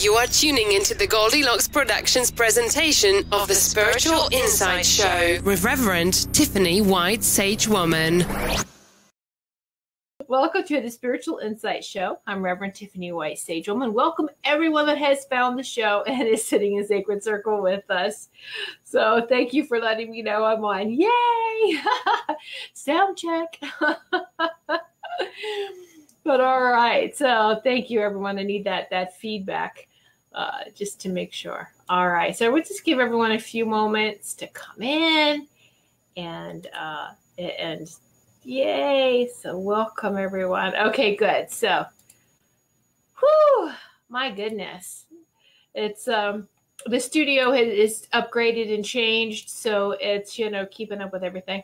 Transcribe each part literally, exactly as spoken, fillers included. You are tuning into the Goldylocks Productions presentation of the Spiritual Insight Show with Reverend Tiffany White Sage Woman. Welcome to the Spiritual Insight Show. I'm Reverend Tiffany White Sage Woman. Welcome everyone that has found the show and is sitting in Sacred Circle with us. So thank you for letting me know I'm on. Yay! Sound check. But all right, so thank you, everyone. I need that that feedback uh, just to make sure. All right, so we'll just give everyone a few moments to come in, and uh, and yay! So welcome everyone. Okay, good. So, whew, my goodness, it's um the studio is upgraded and changed, so it's you know keeping up with everything.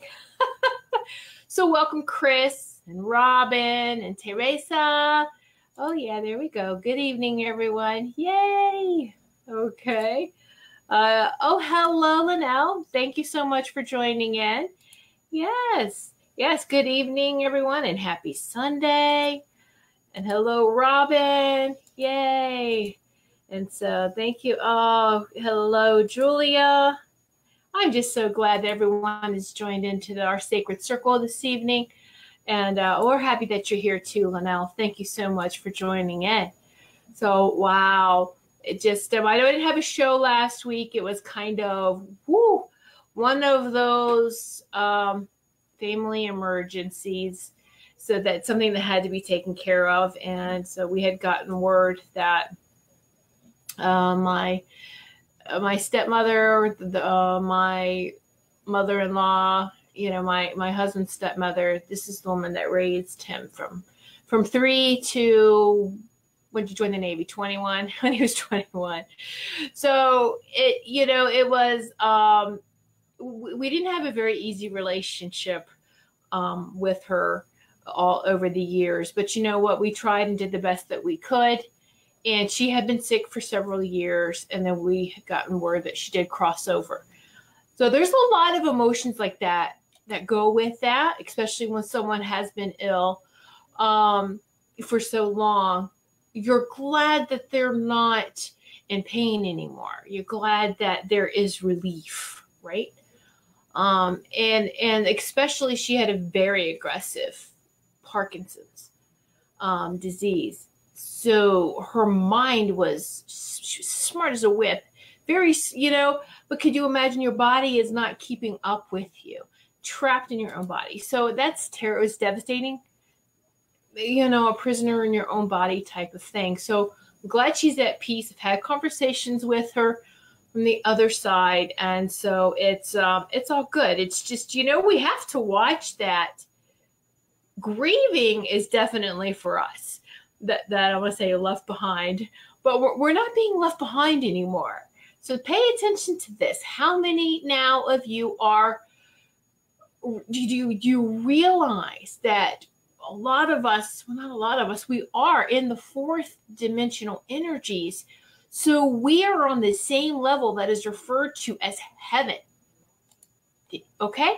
So welcome, Chris. And Robin and Teresa. Oh, yeah, there we go. Good evening, everyone. Yay. Okay. Uh, oh, hello, Linnell. Thank you so much for joining in. Yes. Yes. Good evening, everyone, and happy Sunday. And hello, Robin. Yay. And so thank you. Oh, hello, Julia. I'm just so glad that everyone has joined into the, our Sacred Circle this evening. And uh, we're happy that you're here too, Linnell. Thank you so much for joining in. So, wow. It just, um, I know I didn't have a show last week. It was kind of, whoo, one of those um, family emergencies. So that's something that had to be taken care of. And so we had gotten word that uh, my, uh, my stepmother, the, uh, my mother-in-law, you know, my, my husband's stepmother, this is the woman that raised him from, from three to, when did you join the Navy? twenty-one, when he was twenty-one. So it, you know, it was, um, we didn't have a very easy relationship um, with her all over the years, but you know what, we tried and did the best that we could. And she had been sick for several years. And then we had gotten word that she did cross over. So there's a lot of emotions like that that go with that, especially when someone has been ill um, for so long. You're glad that they're not in pain anymore. You're glad that there is relief, right? Um, and and especially she had a very aggressive Parkinson's um, disease. So her mind was, she was smart as a whip. Very, you know, but could you imagine your body is not keeping up with you, trapped in your own body? So that's terror. It was devastating, you know, a prisoner in your own body type of thing. So I'm glad she's at peace. I've had conversations with her from the other side. And so it's, um, it's all good. It's just, you know, we have to watch that. Grieving is definitely for us. That, that I want to say left behind, but we're, we're not being left behind anymore. So pay attention to this. How many now of you are, do you, do you realize that a lot of us, well, not a lot of us, we are in the fourth dimensional energies. So we are on the same level that is referred to as heaven. Okay?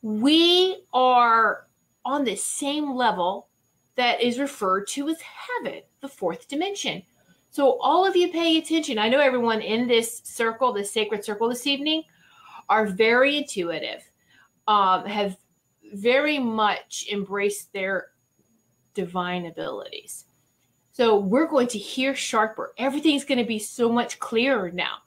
We are on the same level that is referred to as heaven, the fourth dimension. So all of you pay attention. I know everyone in this circle, this sacred circle this evening, are very intuitive, um, have very much embraced their divine abilities. So we're going to hear sharper. Everything's going to be so much clearer now,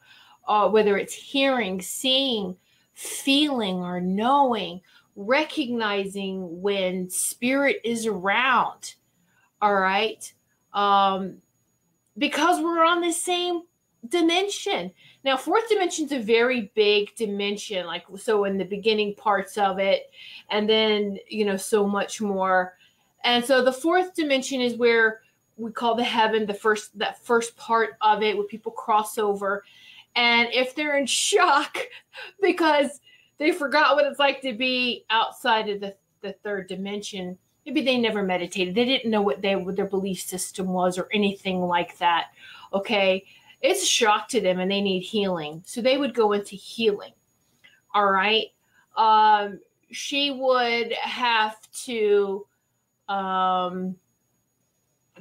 uh, whether it's hearing, seeing, feeling, or knowing, recognizing when spirit is around. All right. Um, Because we're on the same dimension. Now, fourth dimension is a very big dimension, like so in the beginning parts of it, and then, you know, so much more. And so the fourth dimension is where we call the heaven, the first, that first part of it where people cross over. And if they're in shock because they forgot what it's like to be outside of the, the third dimension, maybe they never meditated. They didn't know what, they, what their belief system was or anything like that. Okay. It's a shock to them and they need healing. So they would go into healing. All right. Um, she would have to um,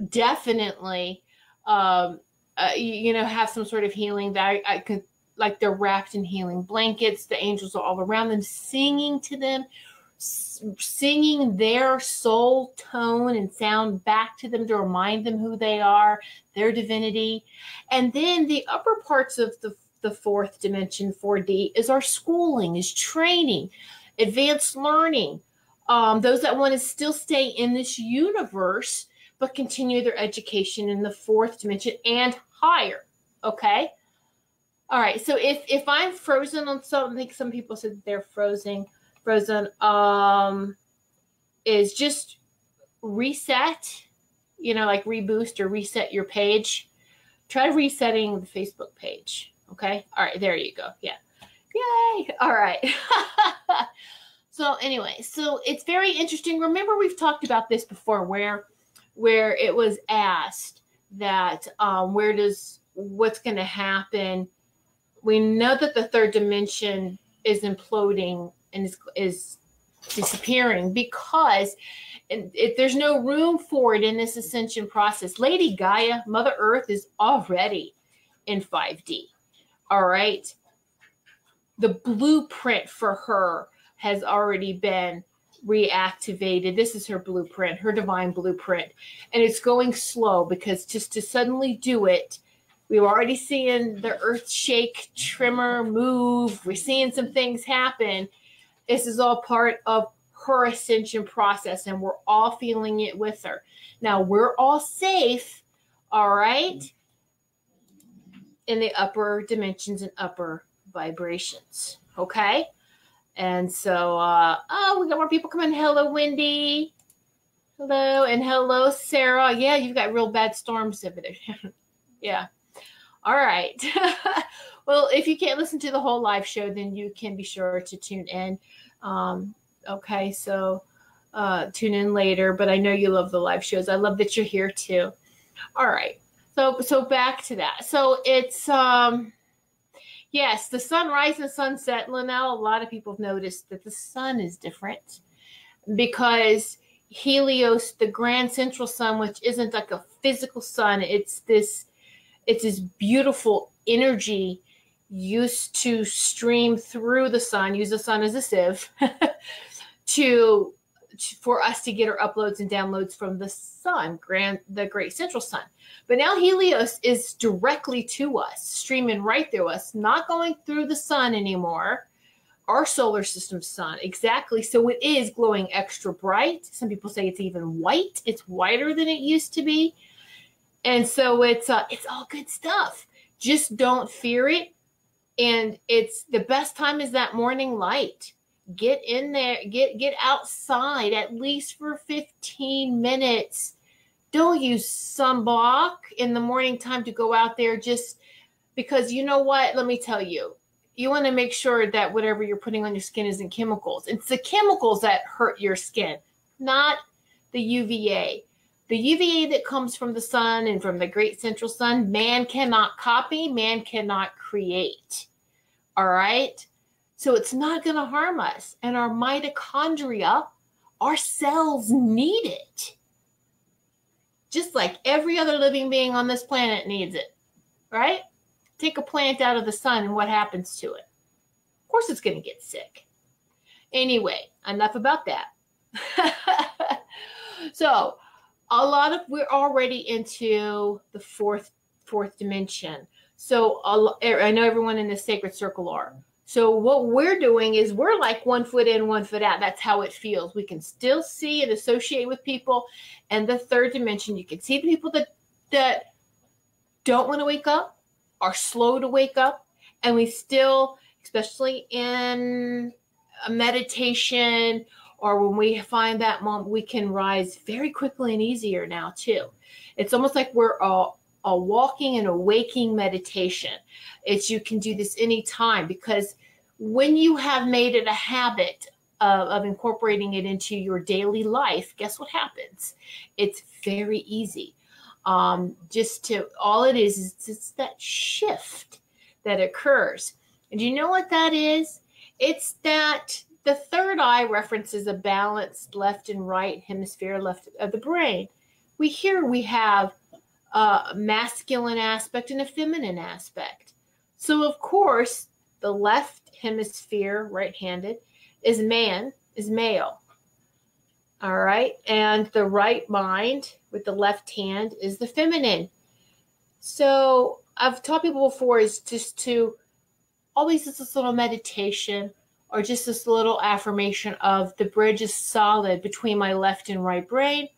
definitely um, uh, you know, have some sort of healing that I, I could, like they're wrapped in healing blankets. The angels are all around them, singing to them, singing their soul tone and sound back to them to remind them who they are, their divinity. And then the upper parts of the, the fourth dimension, four D, is our schooling, is training, advanced learning. Um, those that want to still stay in this universe, but continue their education in the fourth dimension and higher. Okay. All right. So if, if I'm frozen on something, I think some people said they're frozen, frozen, um, is just reset, you know, like reboost or reset your page. Try resetting the Facebook page. Okay. All right. There you go. Yeah. Yay. All right. So anyway, so it's very interesting. Remember, we've talked about this before where, where it was asked that um, where does, what's going to happen? We know that the third dimension is imploding and is, is disappearing because if there's no room for it in this ascension process. Lady Gaia, Mother Earth, is already in five D. All right. The blueprint for her has already been reactivated. This is her blueprint, her divine blueprint. And it's going slow because just to suddenly do it, we were already seeing the earth shake, tremor, move. We're seeing some things happen. This is all part of her ascension process, and we're all feeling it with her. Now, we're all safe, all right, in the upper dimensions and upper vibrations, okay? And so, uh, oh, we got more people coming. Hello, Wendy. Hello, and hello, Sarah. Yeah, you've got real bad storms over there. Yeah. All right. Well, if you can't listen to the whole live show, then you can be sure to tune in. Um, okay, so uh, tune in later. But I know you love the live shows. I love that you're here too. All right. So, so back to that. So it's. Um, Yes, the sunrise and sunset, Linnell, a lot of people have noticed that the sun is different because Helios, the Grand Central Sun, which isn't like a physical sun, it's this, it's this beautiful energy used to stream through the sun, use the sun as a sieve to, to for us to get our uploads and downloads from the sun, grand, the Great Central Sun. But now Helios is directly to us, streaming right through us, not going through the sun anymore, our solar system sun. Exactly. So it is glowing extra bright. Some people say it's even white. It's whiter than it used to be. And so it's uh, it's all good stuff. Just don't fear it. And it's the best time is that morning light. Get in there. Get, get outside at least for fifteen minutes. Don't use sunblock in the morning time to go out there just because you know what? Let me tell you, you want to make sure that whatever you're putting on your skin isn't chemicals. It's the chemicals that hurt your skin, not the U V A. The U V A that comes from the sun and from the Great Central Sun, man cannot copy, man cannot create. All right? So it's not going to harm us. And our mitochondria, our cells need it. Just like every other living being on this planet needs it, right? Take a plant out of the sun and what happens to it? Of course it's going to get sick. Anyway, enough about that. So a lot of, we're already into the fourth, fourth dimension. So I know everyone in the sacred circle are. So what we're doing is we're like one foot in, one foot out. That's how it feels. We can still see and associate with people. And the third dimension, you can see the people that, that don't want to wake up, are slow to wake up. And we still, especially in a meditation or when we find that moment, we can rise very quickly and easier now too. It's almost like we're all, a walking and a waking meditation. It's you can do this anytime because when you have made it a habit of, of incorporating it into your daily life, guess what happens? It's very easy. Um, just to, all it is, is it's that shift that occurs. And you know what that is? It's that the third eye references a balanced left and right hemisphere left of the brain. We here we have uh, masculine aspect and a feminine aspect. So of course, the left hemisphere, right-handed, is man, is male. All right. And the right mind with the left hand is the feminine. So I've taught people before is just to always just this little meditation or just this little affirmation of the bridge is solid between my left and right brain,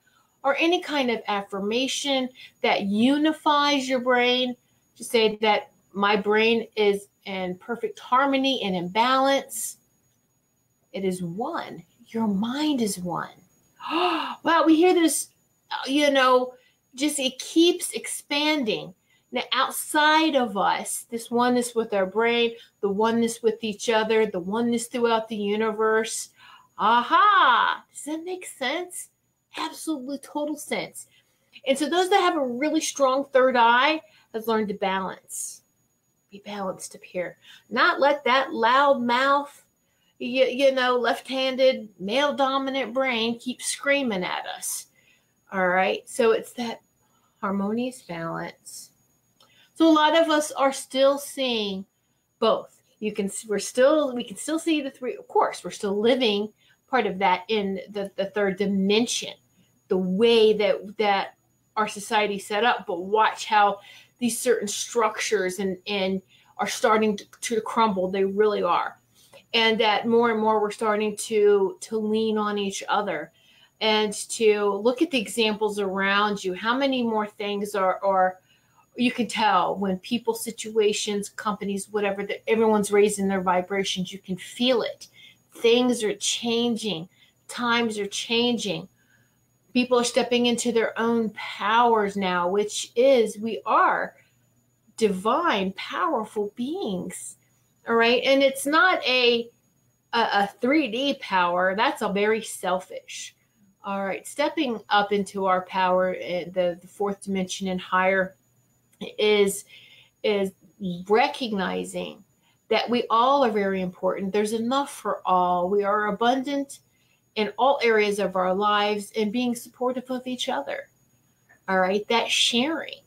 or any kind of affirmation that unifies your brain to say that my brain is in perfect harmony and in balance. It is one. Your mind is one. Wow, we hear this, you know, just it keeps expanding. Now, outside of us, this oneness with our brain, the oneness with each other, the oneness throughout the universe. Aha! Does that make sense? Absolutely total sense. And so those that have a really strong third eye have learned to balance. Be balanced up here. Not let that loud mouth, You, you know, left-handed, male-dominant brain keeps screaming at us, all right? So it's that harmonious balance. So a lot of us are still seeing both. You can, we're still, we can still see the three, of course, we're still living part of that in the, the third dimension, the way that, that our society set up, but watch how these certain structures and, and are starting to, to crumble. They really are. And that more and more we're starting to, to lean on each other and to look at the examples around you. How many more things are, are you can tell when people, situations, companies, whatever, that everyone's raising their vibrations. You can feel it. Things are changing. Times are changing. People are stepping into their own powers now, which is we are divine, powerful beings. All right. And it's not a, a, a three D power. That's a very selfish. All right. Stepping up into our power, the, the fourth dimension and higher is, is recognizing that we all are very important. There's enough for all. We are abundant in all areas of our lives and being supportive of each other. All right. That sharing.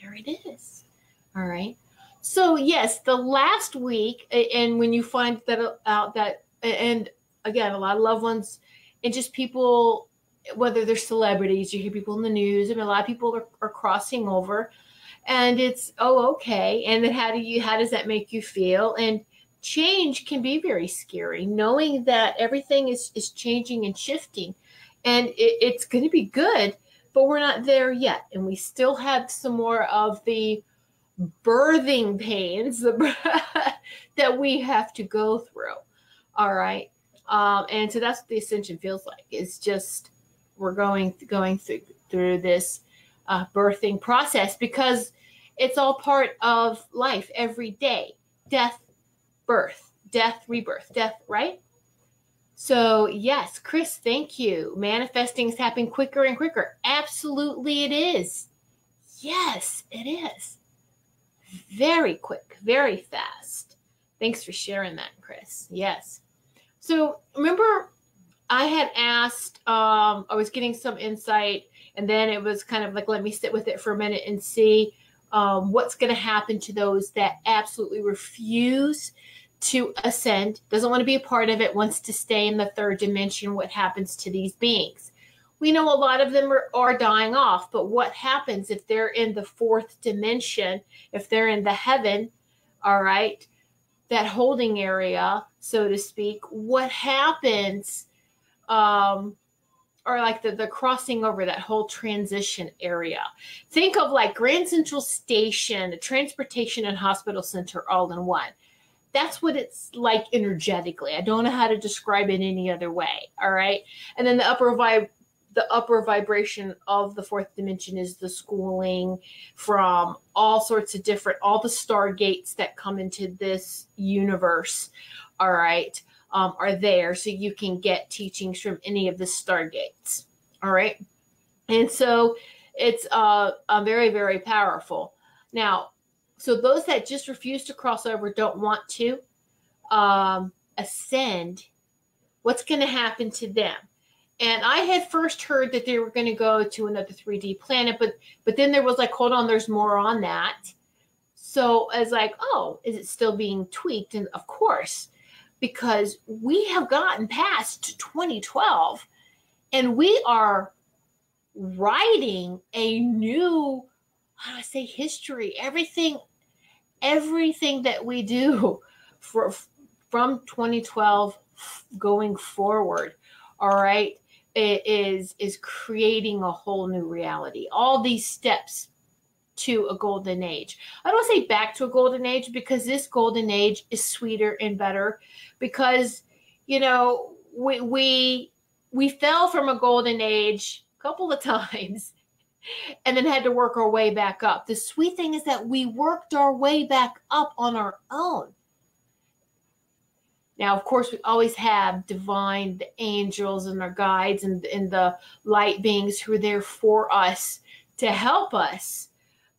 There it is. All right. So, yes, the last week, and when you find that out that, and again, a lot of loved ones and just people, whether they're celebrities, you hear people in the news, I mean, a lot of people are, are crossing over and it's, oh, okay. And then how do you, how does that make you feel? And change can be very scary, knowing that everything is, is changing and shifting and it, it's going to be good, but we're not there yet. And we still have some more of the birthing pains that we have to go through. All right. Um, and so that's what the ascension feels like. It's just we're going going through, through this uh, birthing process because it's all part of life every day. Death, birth, death, rebirth, death, right? So, yes, Chris, thank you. Manifesting is happening quicker and quicker. Absolutely it is. Yes, it is. Very quick, very fast. Thanks for sharing that, Chris. Yes. So remember, I had asked, um, I was getting some insight, and then it was kind of like, let me sit with it for a minute and see um, what's going to happen to those that absolutely refuse to ascend, doesn't want to be a part of it, wants to stay in the third dimension, what happens to these beings. We know a lot of them are, are dying off, but what happens if they're in the fourth dimension, if they're in the heaven, all right, that holding area, so to speak, what happens, um, or like the, the crossing over, that whole transition area. Think of like Grand Central Station, the transportation and hospital center all in one. That's what it's like energetically. I don't know how to describe it any other way, all right? And then the upper vibe, the upper vibration of the fourth dimension is the schooling from all sorts of different, all the stargates that come into this universe, all right, um, are there. So you can get teachings from any of the stargates, all right? And so it's uh, uh, very, very powerful. Now, so those that just refuse to cross over, don't want to um, ascend, what's going to happen to them? And I had first heard that they were going to go to another three D planet, but but then there was like, hold on, there's more on that. So I was like, oh, is it still being tweaked? And of course, because we have gotten past twenty twelve and we are writing a new, how do I say, history. Everything, everything that we do for, from twenty twelve going forward, all right, it is is creating a whole new reality. All these steps to a golden age. I don't say back to a golden age, because this golden age is sweeter and better, because, you know, we we we fell from a golden age a couple of times and then had to work our way back up. The sweet thing is that we worked our way back up on our own. Now, of course, we always have divine, the angels and our guides and, and the light beings who are there for us to help us.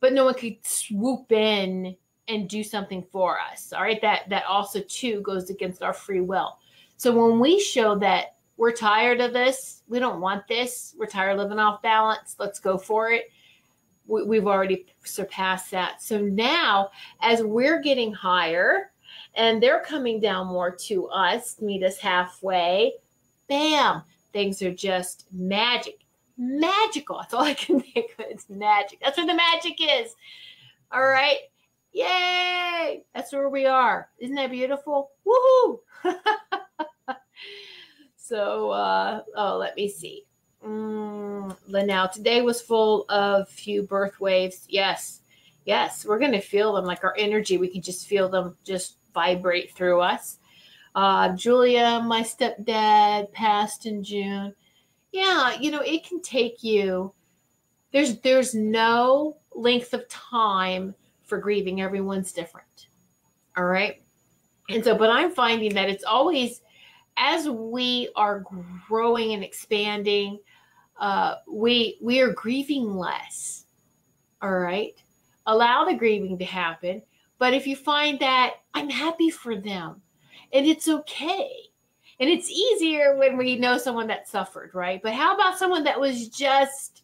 But no one could swoop in and do something for us. All right. That, that also, too, goes against our free will. So when we show that we're tired of this, we don't want this, we're tired of living off balance, let's go for it, we, we've already surpassed that. So now, as we're getting higher, and they're coming down more to us, meet us halfway, bam, things are just magic. Magical. That's all I can think of. It's magic. That's where the magic is. All right. Yay. That's where we are. Isn't that beautiful? Woohoo. So, uh, oh, let me see. Mm, now, today was full of few birth waves. Yes. Yes. We're going to feel them, like our energy. We can just feel them just vibrate through us. Uh, Julia, my stepdad, passed in June. Yeah, you know, it can take you. There's there's no length of time for grieving. Everyone's different. All right. And so, but I'm finding that it's always, as we are growing and expanding, uh, we we are grieving less. All right. Allow the grieving to happen. But if you find that, I'm happy for them and it's okay. And it's easier when we know someone that suffered, right? But how about someone that was just,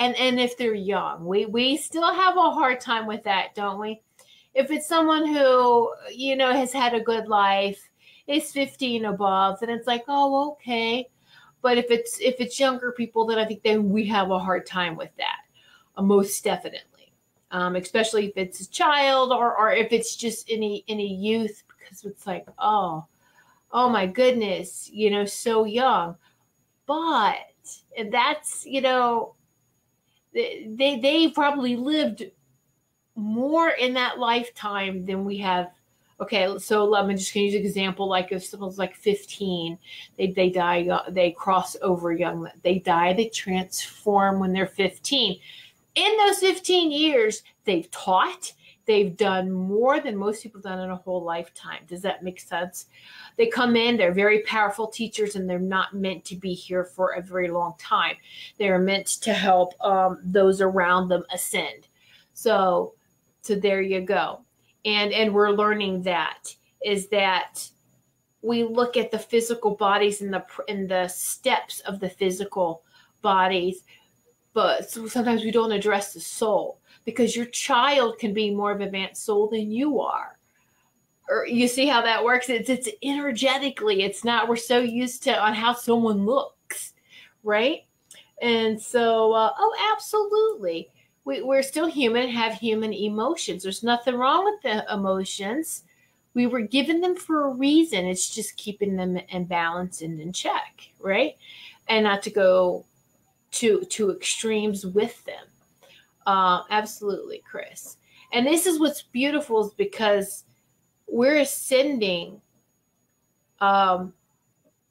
and, and if they're young, we, we still have a hard time with that, don't we? If it's someone who, you know, has had a good life, is fifteen above, then it's like, oh, okay. But if it's, if it's younger people, then I think then we have a hard time with that, uh, most definitely. Um, especially if it's a child or, or if it's just any, any youth, because it's like, oh, oh my goodness, you know, so young. But that's, you know, they they probably lived more in that lifetime than we have. Okay, so I'm just going to use an example. Like if someone's like fifteen, they, they die, they cross over young, they die, they transform when they're fifteen. In those fifteen years, they've taught. They've done more than most people have done in a whole lifetime. Does that make sense? They come in, they're very powerful teachers, and they're not meant to be here for a very long time. They're meant to help um, those around them ascend. So, so there you go. And, and we're learning that, is that we look at the physical bodies and the, and the steps of the physical bodies, but sometimes we don't address the soul. Because your child can be more of an advanced soul than you are. Or you see how that works? It's, it's energetically, it's not, we're so used to on how someone looks, right? And so, uh, oh, absolutely. We, we're still human, have human emotions. There's nothing wrong with the emotions. We were given them for a reason. It's just keeping them in balance and in check, right? And not to go to, to extremes with them. Uh, absolutely, Chris. And this is what's beautiful, is because we're ascending um,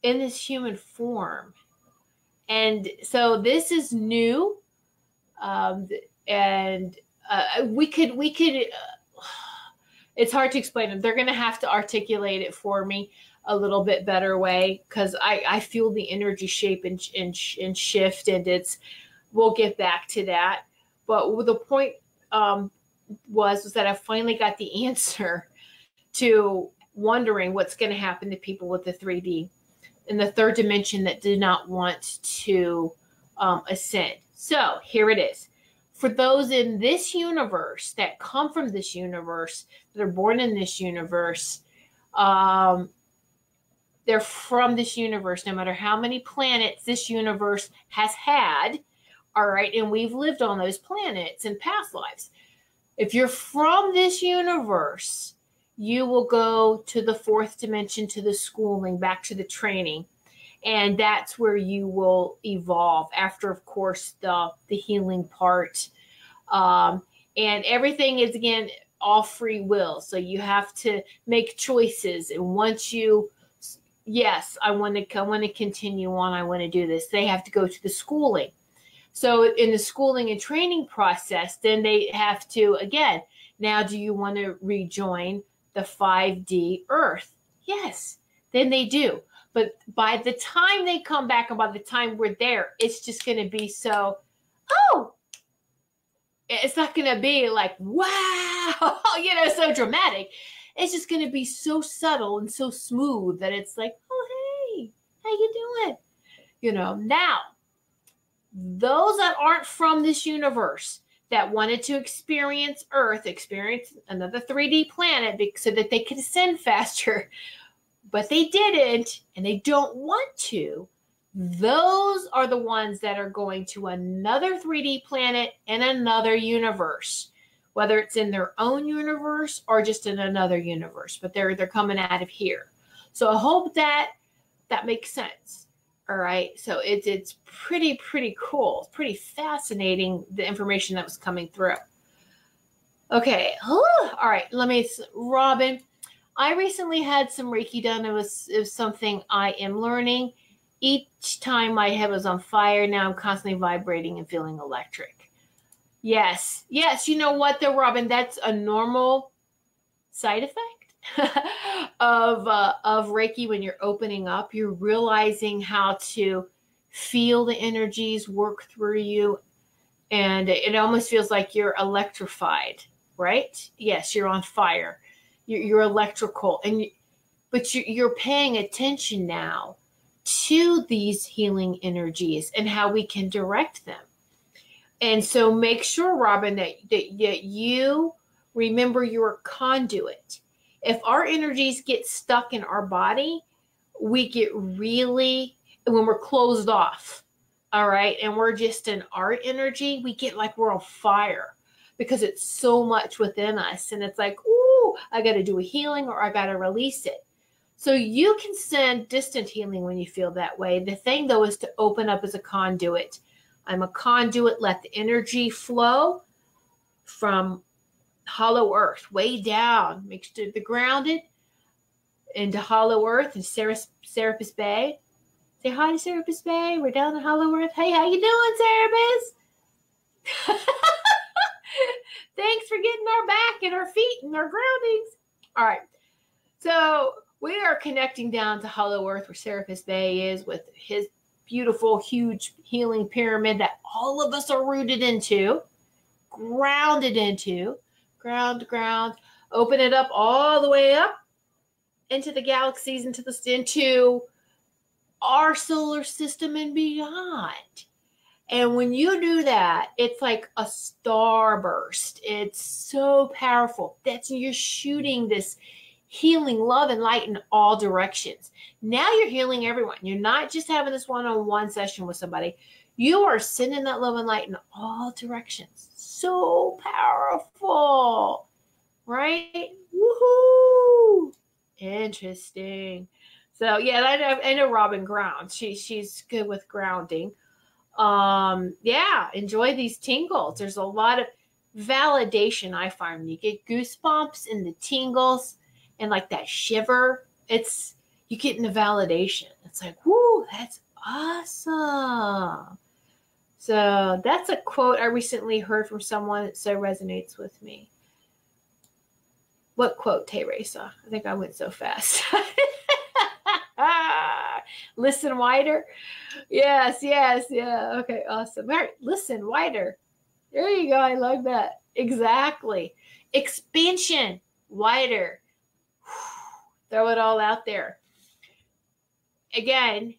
in this human form. And so this is new. Um, and uh, we could, we could, uh, it's hard to explain them. They're going to have to articulate it for me a little bit better way, because I, I feel the energy shape and, and, and shift, and it's, we'll get back to that. But the point um, was, was that I finally got the answer to wondering what's going to happen to people with the three D in the third dimension that did not want to um, ascend. So here it is. For those in this universe that come from this universe, that are born in this universe, um, they're from this universe, no matter how many planets this universe has had, all right, and we've lived on those planets in past lives. If you're from this universe, you will go to the fourth dimension, to the schooling, back to the training. And that's where you will evolve after, of course, the, the healing part. Um, and everything is, again, all free will. So you have to make choices. And once you, yes, I want to, I want to continue on. I want to do this. They have to go to the schooling. So in the schooling and training process, then they have to, again, now do you want to rejoin the five D Earth? Yes, then they do. But by the time they come back and by the time we're there, it's just going to be so, oh, it's not going to be like, wow, you know, so dramatic. It's just going to be so subtle and so smooth that it's like, oh, hey, how you doing? You know, now, those that aren't from this universe that wanted to experience Earth, experience another three D planet so that they could ascend faster, but they didn't, and they don't want to. Those are the ones that are going to another three D planet and another universe, whether it's in their own universe or just in another universe. But they're they're coming out of here. So I hope that that makes sense. All right. So it's it's pretty pretty cool, pretty fascinating, the information that was coming through. Okay. All right. Let me, Robin. I recently had some Reiki done. It was, it was something I am learning. Each time my head was on fire, now I'm constantly vibrating and feeling electric. Yes. Yes. You know what though, Robin? That's a normal side effect of, uh, of Reiki. When you're opening up, you're realizing how to feel the energies work through you. And it almost feels like you're electrified, right? Yes. You're on fire. You're electrical, and but you're paying attention now to these healing energies and how we can direct them. And so make sure, Robin, that, that you remember your conduit. If our energies get stuck in our body, we get really, when we're closed off, all right, and we're just in our energy, we get like we're on fire because it's so much within us. And it's like, ooh, I got to do a healing or I got to release it. So you can send distant healing when you feel that way. The thing, though, is to open up as a conduit. I'm a conduit. Let the energy flow from Hollow Earth, way down, mixed to the grounded, into Hollow Earth and Serapis Bey. Say hi to Serapis Bey. We're down in Hollow Earth. Hey, how you doing, Serapis? Thanks for getting our back and our feet and our groundings. All right. So we are connecting down to Hollow Earth where Serapis Bey is with his beautiful, huge healing pyramid that all of us are rooted into, grounded into, ground, ground, open it up all the way up into the galaxies, into the into our solar system and beyond. And when you do that, it's like a starburst. It's so powerful. That's, you're shooting this healing love and light in all directions. Now you're healing everyone. You're not just having this one-on-one session with somebody. You are sending that love and light in all directions. So powerful, right? Woohoo! Interesting. So yeah, I know, I know Robin grounds. She she's good with grounding. Um, yeah, enjoy these tingles. There's a lot of validation I find. You get goosebumps and the tingles and like that shiver. It's, you get in the validation. It's like, whoo, that's awesome. So that's a quote I recently heard from someone that so resonates with me. What quote, Teresa? I think I went so fast. Ah, listen wider. Yes, yes, yeah. Okay, awesome. All right, listen wider. There you go. I like that. Exactly. Expansion, wider. Throw it all out there. again,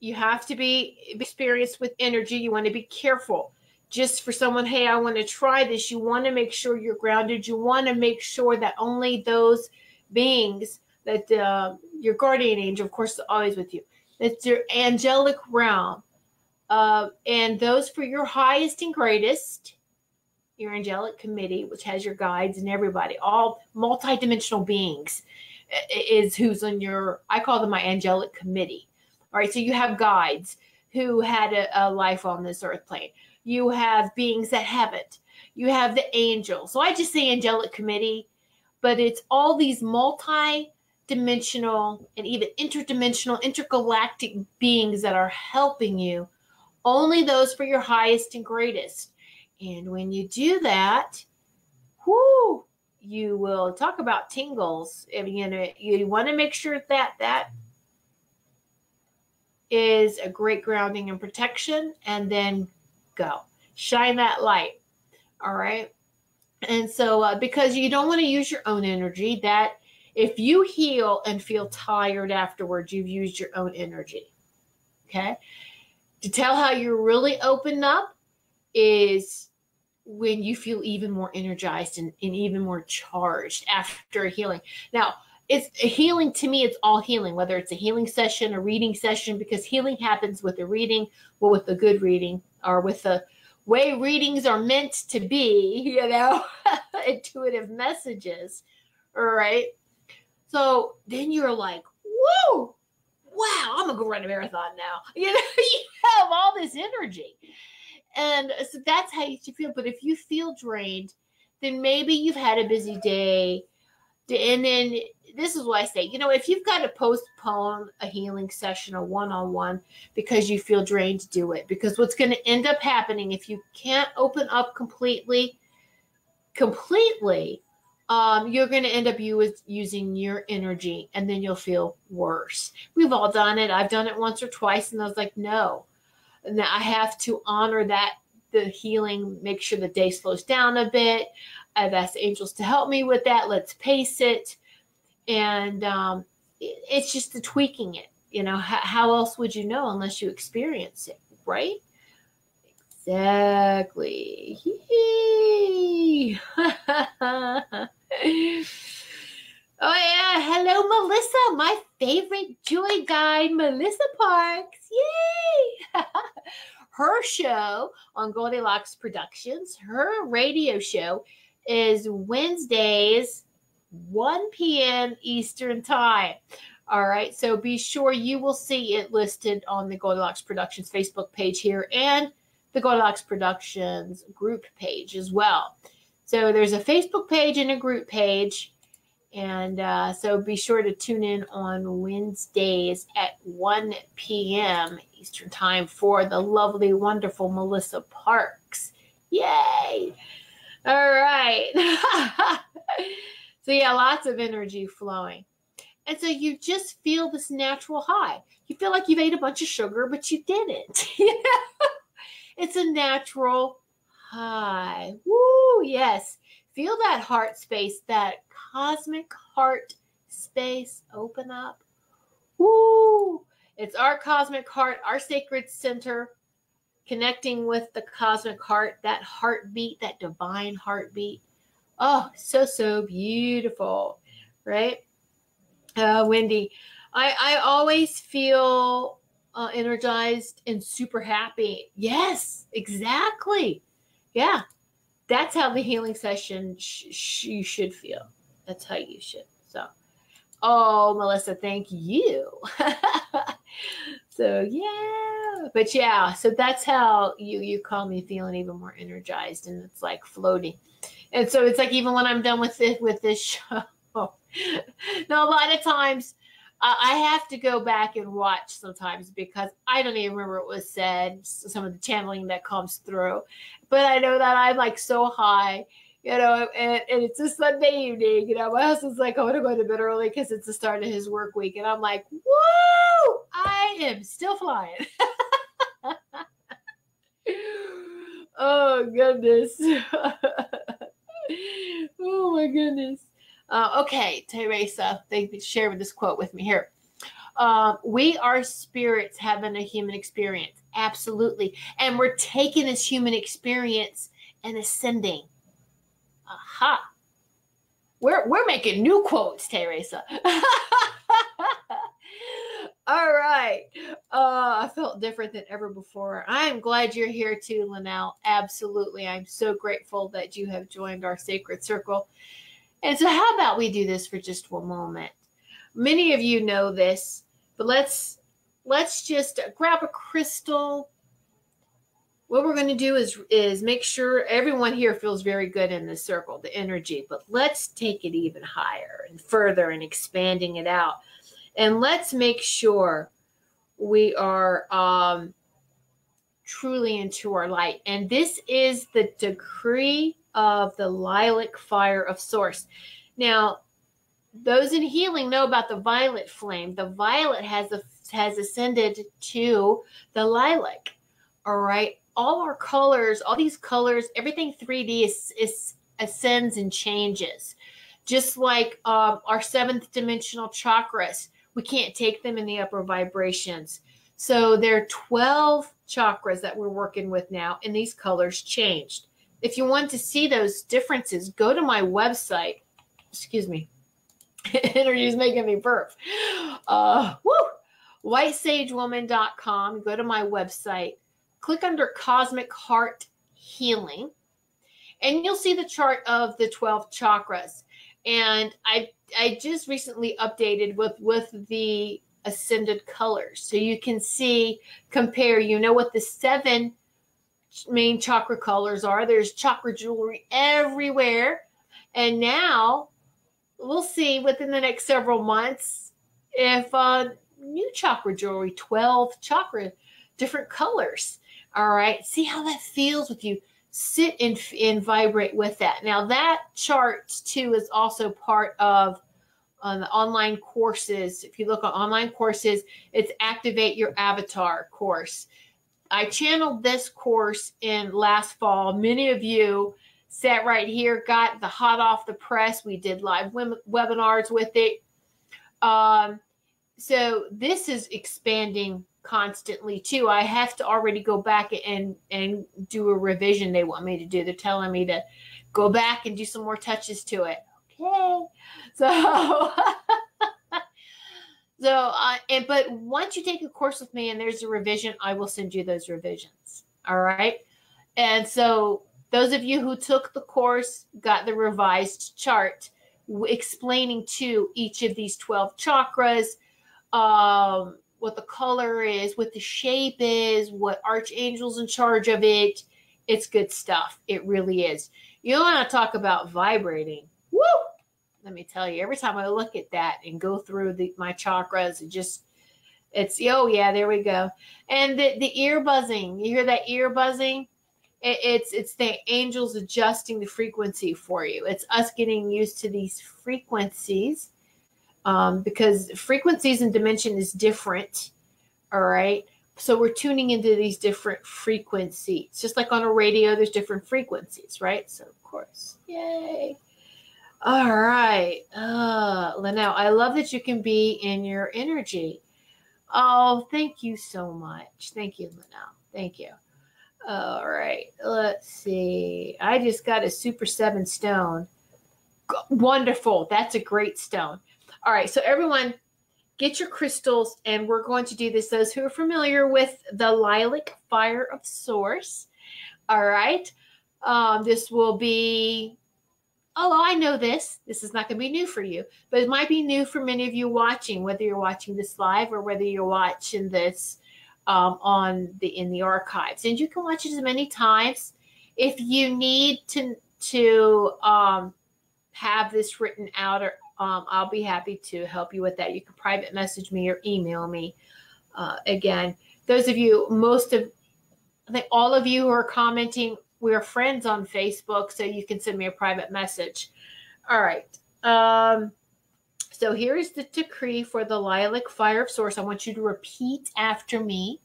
you have to be experienced with energy. You want to be careful. Just for someone, hey, I want to try this. You want to make sure you're grounded. You want to make sure that only those beings that uh, your guardian angel, of course, is always with you. That's your angelic realm. Uh, and those for your highest and greatest, your angelic committee, which has your guides and everybody, all multidimensional beings is who's on your, I call them my angelic committee. All right, so you have guides who had a, a life on this earth plane. You have beings that haven't. You have the angels. So I just say angelic committee, but it's all these multi-dimensional and even interdimensional, intergalactic beings that are helping you. Only those for your highest and greatest. And when you do that, whoo, you will talk about tingles. I mean, you know, you want to make sure that that is a great grounding and protection, and then go shine that light. All right. And so uh, because you don't want to use your own energy, that if you heal and feel tired afterwards, you've used your own energy. Okay. To tell how you're really open up is when you feel even more energized and, and even more charged after healing. Now, it's healing to me, it's all healing, whether it's a healing session, a reading session, because healing happens with a reading, well, with a good reading, or with the way readings are meant to be, you know, intuitive messages. All right. So then you're like, whoa. Wow, I'm going to go run a marathon now. You know, you have all this energy. And so that's how you should feel. But if you feel drained, then maybe you've had a busy day. And then this is why I say, you know, if you've got to postpone a healing session, a one-on-one, because you feel drained, do it. Because what's going to end up happening if you can't open up completely, completely, Um, you're going to end up you using your energy, and then you'll feel worse. We've all done it. I've done it once or twice, and I was like, no. And I have to honor that, the healing, make sure the day slows down a bit. I've asked angels to help me with that. Let's pace it. And um, it, it's just the tweaking it. You know, how, how else would you know unless you experience it, right? Exactly. Hee hee. Oh, yeah. Hello, Melissa, my favorite joy guide, Melissa Parks. Yay! Her show on Goldylocks Productions, her radio show, is Wednesdays, one p m Eastern Time. All right. So be sure you will see it listed on the Goldylocks Productions Facebook page here and the Goldylocks Productions group page as well. So there's a Facebook page and a group page. And uh, so be sure to tune in on Wednesdays at one p m Eastern Time for the lovely, wonderful Melissa Parks. Yay. All right. So, yeah, lots of energy flowing. And so you just feel this natural high. You feel like you've ate a bunch of sugar, but you didn't. It's a natural high. Woo, yes. Feel that heart space, that cosmic heart space open up. Woo. It's our cosmic heart, our sacred center, connecting with the cosmic heart, that heartbeat, that divine heartbeat. Oh, so, so beautiful, right? Uh, Wendy, I, I always feel uh, energized and super happy. Yes, exactly. Yeah, that's how the healing session sh sh you should feel. That's how you should. So, oh, Melissa, thank you. So, yeah. But, yeah, so that's how you, you call me feeling even more energized, and it's like floating. And so it's like even when I'm done with it, with this show, now, a lot of times uh, I have to go back and watch sometimes because I don't even remember what was said, some of the channeling that comes through. But I know that I'm like so high, you know, and, and it's a Sunday evening. You know, my husband's like, I want to go to bed early because it's the start of his work week. And I'm like, whoa, I am still flying. Oh, goodness. Oh, my goodness. Uh, okay, Teresa, they shared this quote with me here. Uh, we are spirits having a human experience. Absolutely. And we're taking this human experience and ascending. Aha. We're, we're making new quotes, Teresa. All right. Uh, I felt different than ever before. I am glad you're here too, Linnell. Absolutely. I'm so grateful that you have joined our sacred circle. And so how about we do this for just one moment? Many of you know this, but let's let's just grab a crystal. What we're going to do is, is make sure everyone here feels very good in this circle, the energy, but let's take it even higher and further and expanding it out. And let's make sure we are um, truly into our light. And this is the decree of the Lilac Fire of Source. Now, those in healing know about the violet flame. The violet has a, has ascended to the lilac. All right. All our colors, all these colors, everything three D is, is ascends and changes. Just like um, our seventh dimensional chakras, we can't take them in the upper vibrations. So there are twelve chakras that we're working with now, and these colors changed. If you want to see those differences, go to my website. Excuse me. Energy's making me burp. Uh, woo! white sage woman dot com. Go to my website. Click under Cosmic Heart Healing, and you'll see the chart of the twelve chakras. And I I just recently updated with, with the ascended colors. So you can see, compare, you know what the seven main chakra colors are. There's chakra jewelry everywhere. And now we'll see within the next several months if uh, new chakra jewelry, twelve chakra, different colors. All right. See how that feels with you. Sit and, and vibrate with that. Now that chart too is also part of uh, the online courses. If you look on online courses, it's Activate Your Avatar course. I channeled this course in last fall. Many of you sat right here, got the hot off the press. We did live web webinars with it. Um, so this is expanding constantly too. I have to already go back and and do a revision. They want me to do. They're telling me to go back and do some more touches to it. Okay, so so uh, and but once you take a course with me and there's a revision, I will send you those revisions. All right, and so those of you who took the course got the revised chart explaining to each of these twelve chakras. Um, what the color is, what the shape is, what archangel's in charge of it. It's good stuff. It really is. You want to talk about vibrating. Woo! Let me tell you, every time I look at that and go through the, my chakras, it just, it's, oh yeah, there we go. And the, the ear buzzing, you hear that ear buzzing? It, it's, it's the angels adjusting the frequency for you. It's us getting used to these frequencies. Um, because frequencies and dimension is different, all right? So we're tuning into these different frequencies. Just like on a radio, there's different frequencies, right? So, of course, yay. All right. Uh, Linnell, I love that you can be in your energy. Oh, thank you so much. Thank you, Linnell. Thank you. All right. Let's see. I just got a Super seven stone. G- wonderful. That's a great stone. All right, so everyone, get your crystals, and we're going to do this. Those who are familiar with the Lilac Fire of Source, all right, um, this will be, oh, I know this. This is not going to be new for you, but it might be new for many of you watching, whether you're watching this live or whether you're watching this um, on the in the archives. And you can watch it as many times. If you need to, to um, have this written out or Um, I'll be happy to help you with that. You can private message me or email me. Uh, again, those of you, most of, I think all of you who are commenting, we're friends on Facebook, so you can send me a private message. All right. Um, so here is the decree for the Lilac Fire of Source. I want you to repeat after me.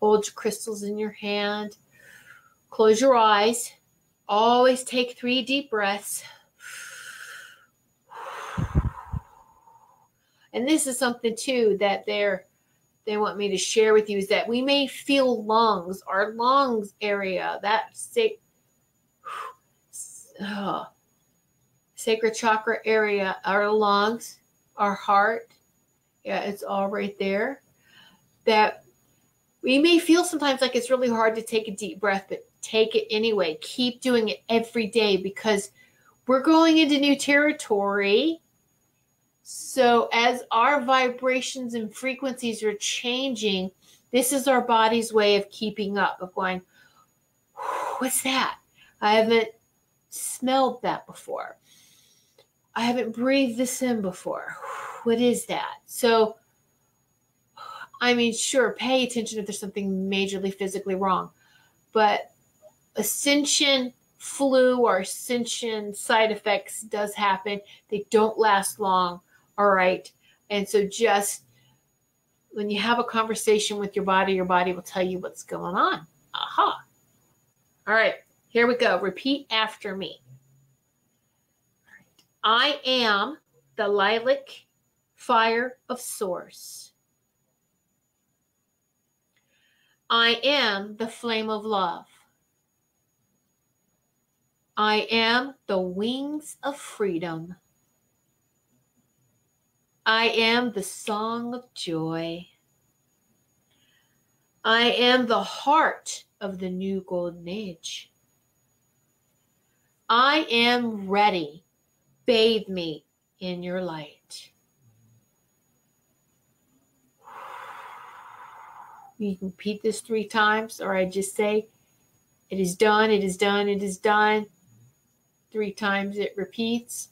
Hold your crystals in your hand. Close your eyes. Always take three deep breaths. And this is something too that they're, they want me to share with you, is that we may feel lungs, our lungs area, that sick, oh, sacred chakra area, our lungs, our heart. Yeah, it's all right there. That we may feel sometimes like it's really hard to take a deep breath, but take it anyway. Keep doing it every day, because we're going into new territory. So as our vibrations and frequencies are changing, this is our body's way of keeping up, of going, what's that? I haven't smelled that before. I haven't breathed this in before. What is that? So, I mean, sure, pay attention if there's something majorly physically wrong. But ascension flu or ascension side effects does happen. They don't last long. All right. And so just when you have a conversation with your body, your body will tell you what's going on. Aha. All right. Here we go. Repeat after me. All right. I am the Lilac Fire of Source. I am the flame of love. I am the wings of freedom. I am the song of joy. I am the heart of the new golden age. I am ready. Bathe me in your light. You can repeat this three times, or I just say, it is done, it is done, it is done. Three times it repeats.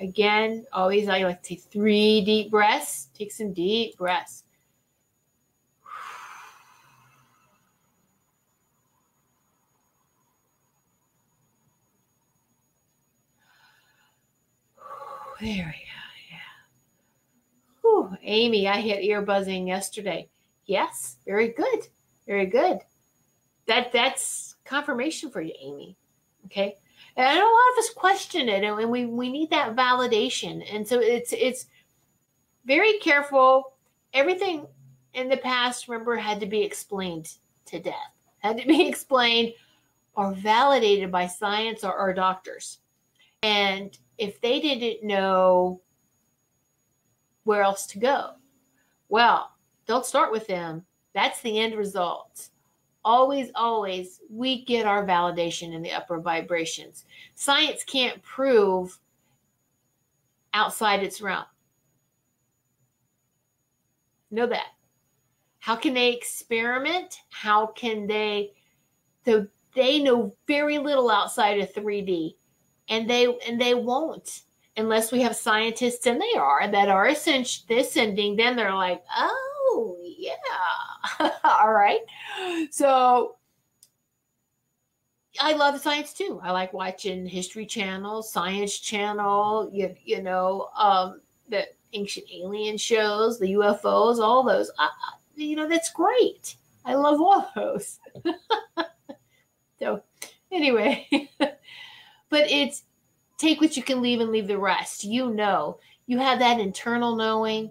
Again, always I like to take three deep breaths. Take some deep breaths. There we go, yeah. Whew, Amy, I hit ear buzzing yesterday. Yes, very good, very good. That That's confirmation for you, Amy, okay? And I know a lot of us question it, and we, we need that validation. And so it's it's very careful. Everything in the past, remember, had to be explained to death, had to be explained or validated by science or our doctors. And if they didn't know where else to go, well, don't start with them. That's the end result. Always, always, we get our validation in the upper vibrations. Science can't prove outside its realm. Know that. How can they experiment? How can they? So they know very little outside of three D. And they and they won't, unless we have scientists, and they are, that are ascending, then they're like, oh, yeah, all right. So I love science, too. I like watching History Channel, Science Channel, you, you know, um, the ancient alien shows, the U F Os, all those. I, you know, that's great. I love all those. So anyway. But it's take what you can leave and leave the rest. You know, you have that internal knowing.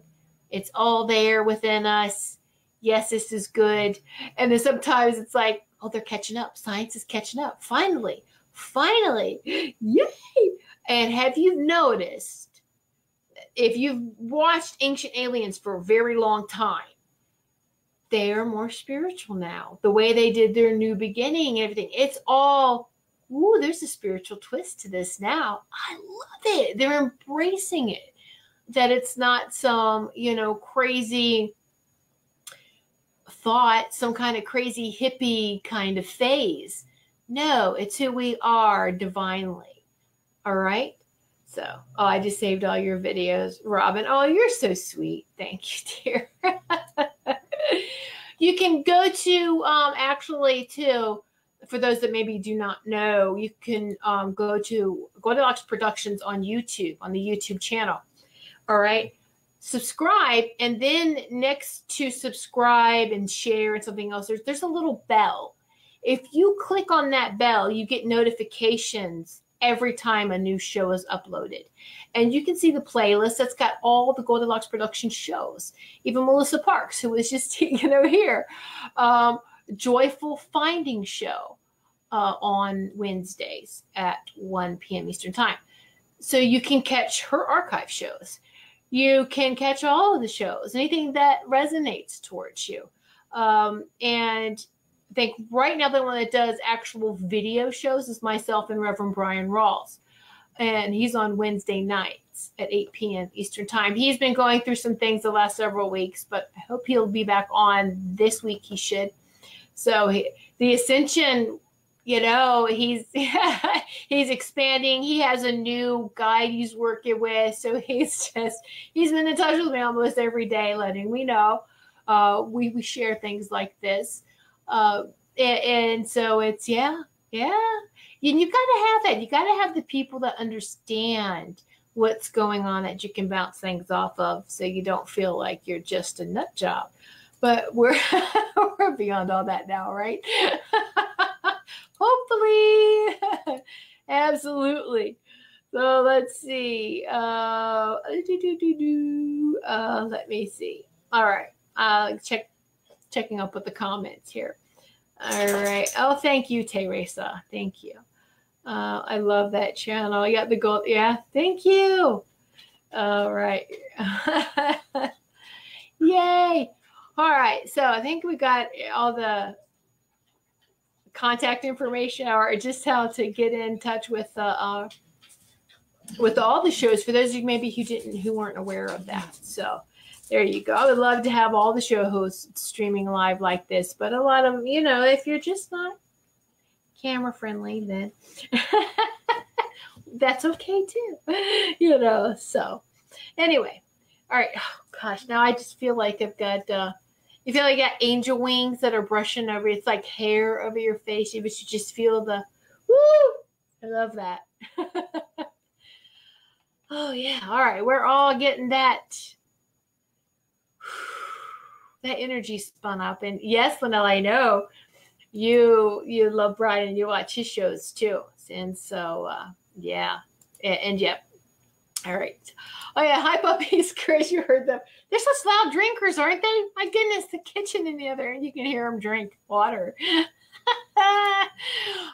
It's all there within us. Yes, this is good. And then sometimes it's like, oh, they're catching up. Science is catching up. Finally, finally. Yay. And have you noticed, if you've watched Ancient Aliens for a very long time, they are more spiritual now. The way they did their new beginning and everything, it's all, ooh, there's a spiritual twist to this now. I love it. They're embracing it. That it's not some, you know, crazy thought, some kind of crazy hippie kind of phase. No, it's who we are divinely. All right? So, oh, I just saved all your videos, Robin. Oh, you're so sweet. Thank you, dear. You can go to, um, actually, to... for those that maybe do not know, you can um, go to Goldylocks Productions on YouTube, on the YouTube channel. All right. Subscribe. And then next to subscribe and share and something else, there's, there's a little bell. If you click on that bell, you get notifications every time a new show is uploaded. And you can see the playlist that's got all the Goldylocks Productions shows, even Melissa Parks, who was just taken over here. Um, Joyful Finding Show uh, on Wednesdays at one p m Eastern Time. So you can catch her archive shows. You can catch all of the shows, anything that resonates towards you. Um, and I think right now the one that does actual video shows is myself and Reverend Brian Rawls. And he's on Wednesday nights at eight p m Eastern Time. He's been going through some things the last several weeks, but I hope he'll be back on this week. He should. So he, the Ascension, you know, he's he's expanding. He has a new guide he's working with. So he's just, he's been in touch with me almost every day, letting me know. Uh, we, we share things like this. Uh, and, and so it's, yeah, yeah. And you got to have that. You got to have the people that understand what's going on that you can bounce things off of so you don't feel like you're just a nut job. But we're, we're beyond all that now, right? Hopefully. Absolutely. So let's see. Uh, do, do, do, do. Uh, let me see. All right. Uh, check, checking up with the comments here. All right. Oh, thank you, Teresa. Thank you. Uh, I love that channel. Yeah, the gold. Yeah, thank you. All right. Yay. All right. So I think we got all the contact information, or just how to get in touch with uh, uh, with all the shows. For those of you maybe who didn't, who weren't aware of that. So there you go. I would love to have all the show hosts streaming live like this, but a lot of, you know, if you're just not camera friendly, then that's okay too. You know. So anyway. All right. Oh, gosh. Now I just feel like I've got, uh, you feel like you got angel wings that are brushing over. It's like hair over your face. You but you just feel the, woo. I love that. Oh, yeah. All right. We're all getting that, that energy spun up. And yes, Linnell, I know you, you love Brian and you watch his shows too. And so, uh, yeah. And, and yep. All right. Oh, yeah. Hi, puppies. Chris, you heard them. They're such loud drinkers, aren't they? My goodness, the kitchen in the other end, you can hear them drink water. I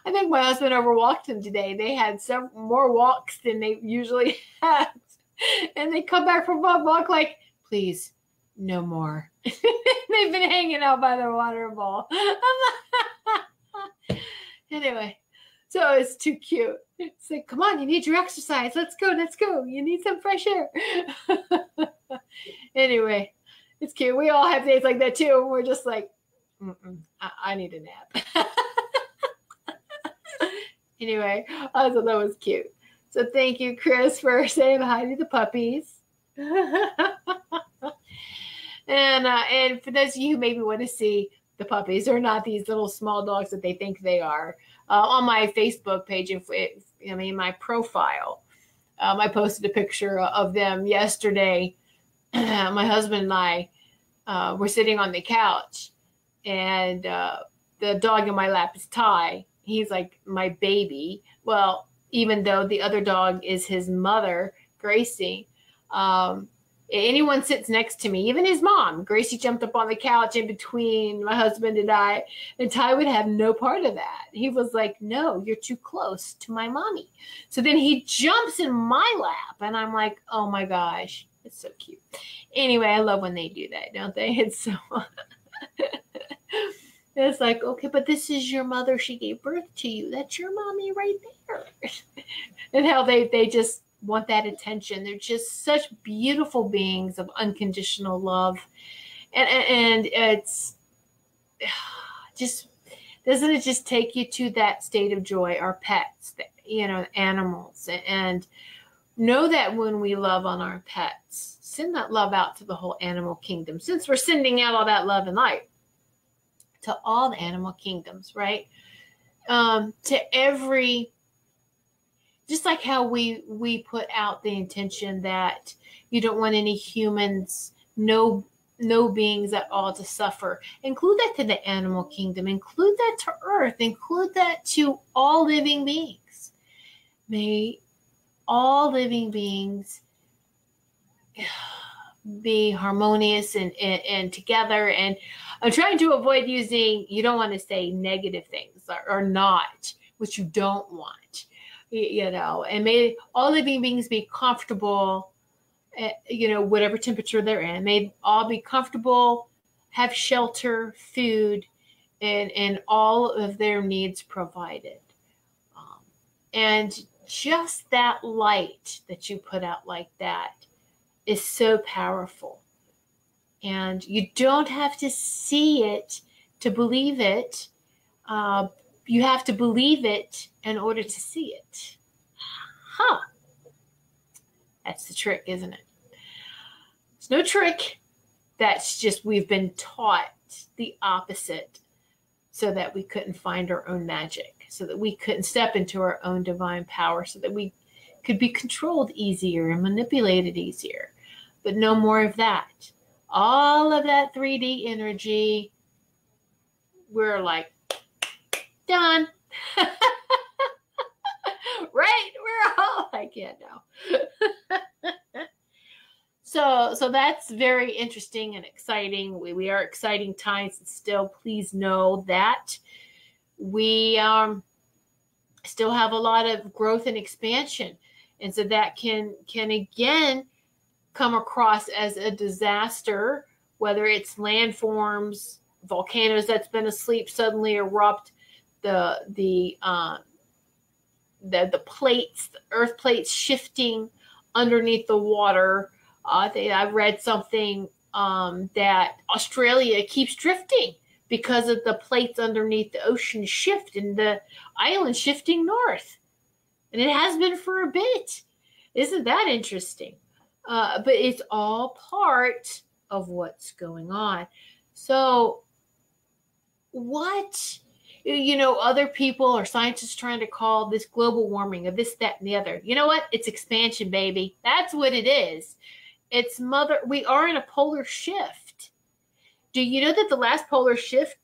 think my husband overwalked them today. They had some more walks than they usually have. And they come back from a walk like, please, no more. They've been hanging out by the water bowl. Anyway. So it's too cute. It's like, come on, you need your exercise. Let's go, let's go. You need some fresh air. Anyway, it's cute. We all have days like that too. And we're just like, mm-mm, I, I need a nap. Anyway, I thought that was cute. So thank you, Chris, for saying hi to the puppies. and uh, and for those of you who maybe want to see the puppies, are not these little small dogs that they think they are. Uh, on my Facebook page, if it, I mean my profile, um, I posted a picture of them yesterday. My husband and I uh, were sitting on the couch, and uh, the dog in my lap is Ty. He's like my baby. Well, even though the other dog is his mother, Gracie. Um, Anyone sits next to me, even his mom. Gracie jumped up on the couch in between my husband and I, and Ty would have no part of that. He was like, no, you're too close to my mommy. So then he jumps in my lap, and I'm like, oh, my gosh. It's so cute. Anyway, I love when they do that, don't they? It's so it's like, okay, but this is your mother. She gave birth to you. That's your mommy right there. And how they, they just want that attention. They're just such beautiful beings of unconditional love. And, and, and it's just, doesn't it just take you to that state of joy? Our pets, you know, animals, and know that when we love on our pets, send that love out to the whole animal kingdom, since we're sending out all that love and light to all the animal kingdoms, right? Um, to every, just like how we, we put out the intention that you don't want any humans, no no beings at all to suffer. Include that to the animal kingdom. Include that to Earth. Include that to all living beings. May all living beings be harmonious and, and, and together. And I'm trying to avoid using, you don't want to say negative things or, or not, which you don't want, you know, and may all living beings be comfortable, you know, whatever temperature they're in. May all be comfortable, have shelter, food, and, and all of their needs provided. Um, and just that light that you put out like that is so powerful. And you don't have to see it to believe it. Uh, you have to believe it in order to see it. Huh. That's the trick, isn't it? It's no trick. That's just we've been taught the opposite so that we couldn't find our own magic, so that we couldn't step into our own divine power, so that we could be controlled easier and manipulated easier. But no more of that. All of that three D energy, we're like, done. Right? We're all like, yeah, no. so, so that's very interesting and exciting. We, we are exciting times still. Please know that we um, still have a lot of growth and expansion. And so that can, can again come across as a disaster, whether it's landforms, volcanoes that's been asleep suddenly erupt, the the uh, the the plates, the earth plates shifting underneath the water. Uh, they, I read something um, that Australia keeps drifting because of the plates underneath the ocean shift and the island shifting north, and it has been for a bit. Isn't that interesting? Uh, but it's all part of what's going on. So what, you know, other people or scientists trying to call this global warming or this, that, and the other. You know what? It's expansion, baby. That's what it is. It's mother. We are in a polar shift. Do you know that the last polar shift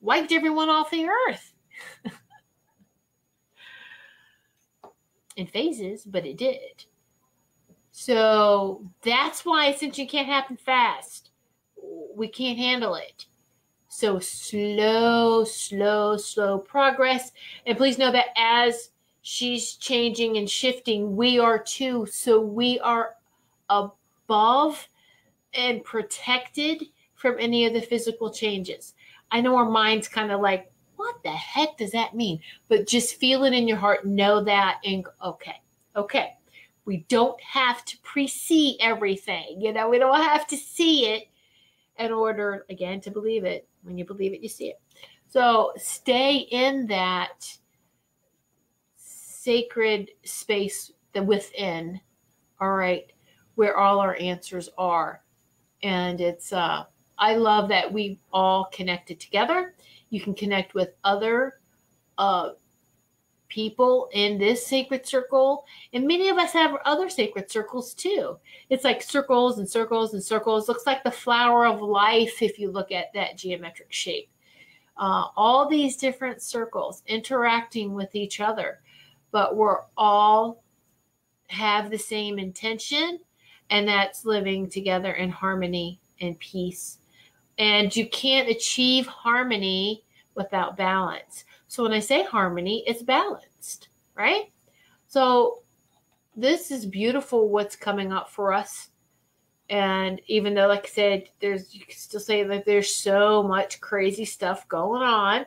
wiped everyone off the earth? In phases, but it did. So that's why ascension can't happen fast. We can't handle it. So slow, slow, slow progress. And please know that as she's changing and shifting, we are too. So we are above and protected from any of the physical changes. I know our mind's kind of like, what the heck does that mean? But just feel it in your heart. Know that and okay, okay. We don't have to pre-see everything. You know, we don't have to see it in order, again, to believe it. When you believe it, you see it. So stay in that sacred space within, all right, where all our answers are. And it's, uh, I love that we all connected together. You can connect with other uh people in this sacred circle, and many of us have other sacred circles too. It's like circles and circles and circles. Looks like the flower of life if you look at that geometric shape. Uh, all these different circles interacting with each other, but we're all have the same intention, and that's living together in harmony and peace. And you can't achieve harmony without balance. So when I say harmony, it's balanced, right? So this is beautiful what's coming up for us. And even though, like I said, there's, you can still say that there's so much crazy stuff going on.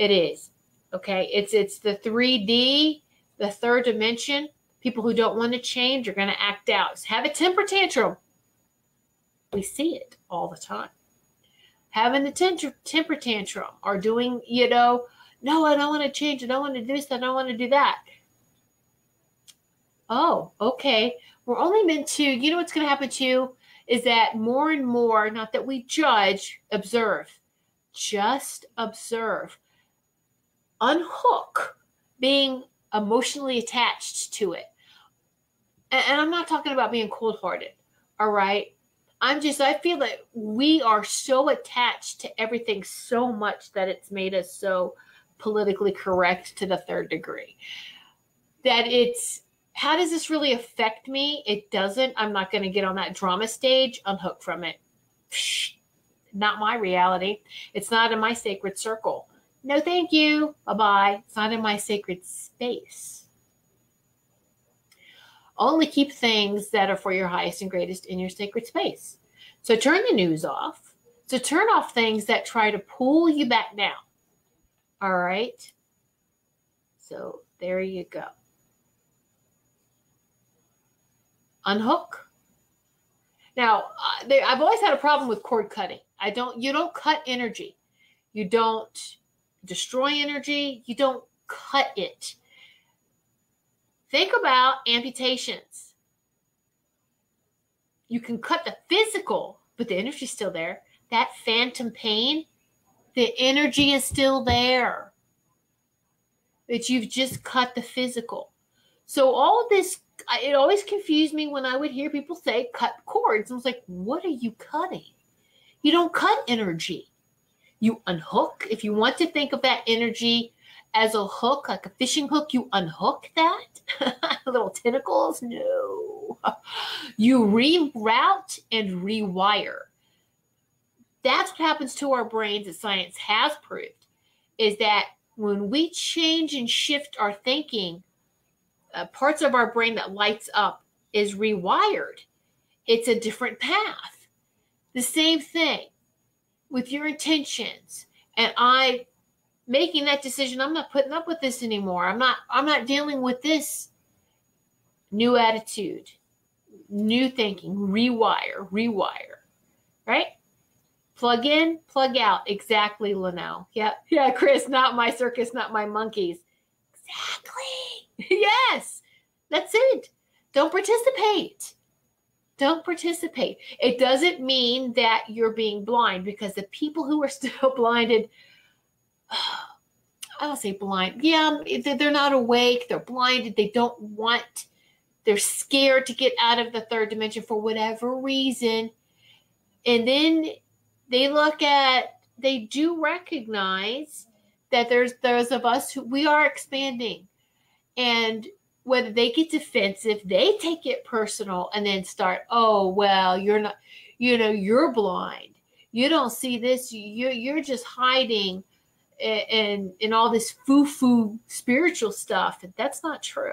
It is, okay? It's, it's the three D, the third dimension. People who don't want to change are going to act out. Have a temper tantrum. We see it all the time. Having a temper tantrum or doing, you know, no, I don't want to change. I don't want to do this. I don't want to do that. Oh, okay. We're only meant to, you know what's going to happen to you is that more and more, not that we judge, observe. Just observe. Unhook being emotionally attached to it. And, and I'm not talking about being cold-hearted, all right? I'm just, I feel that we are so attached to everything so much that it's made us so politically correct to the third degree. that it's, how does this really affect me? It doesn't. I'm not going to get on that drama stage. Unhook from it. Psh, not my reality. It's not in my sacred circle. No, thank you. Bye-bye. It's not in my sacred space. Only keep things that are for your highest and greatest in your sacred space. So turn the news off. So turn off things that try to pull you back down. All right. So there you go. Unhook. Now, I've always had a problem with cord cutting. I don't, you don't cut energy. You don't destroy energy. You don't cut it. Think about amputations. You can cut the physical, but the energy's still there. That phantom pain, the energy is still there. But you've just cut the physical. So all this, it always confused me when I would hear people say, cut cords. I was like, what are you cutting? You don't cut energy. You unhook. If you want to think of that energy as a hook, like a fishing hook, you unhook that. Little tentacles? No. You reroute and rewire. That's what happens to our brains, as science has proved, is that when we change and shift our thinking, uh, parts of our brain that lights up is rewired. It's a different path. The same thing with your intentions. And I... making that decision, I'm not putting up with this anymore. I'm not, I'm not dealing with this. New attitude, new thinking, rewire, rewire, right? Plug in, plug out. Exactly, Linnell. Yeah, yeah, Chris, not my circus, not my monkeys. Exactly. Yes, that's it. Don't participate. Don't participate. It doesn't mean that you're being blind, because the people who are still blinded, I don't say blind. Yeah, they're not awake. They're blinded. They don't want, they're scared to get out of the third dimension for whatever reason. And then they look at, they do recognize that there's those of us who, we are expanding. And whether they get defensive, they take it personal and then start, oh, well, you're not, you know, you're blind. You don't see this. You're, you're just hiding. And, and all this foo-foo spiritual stuff, and that's not true.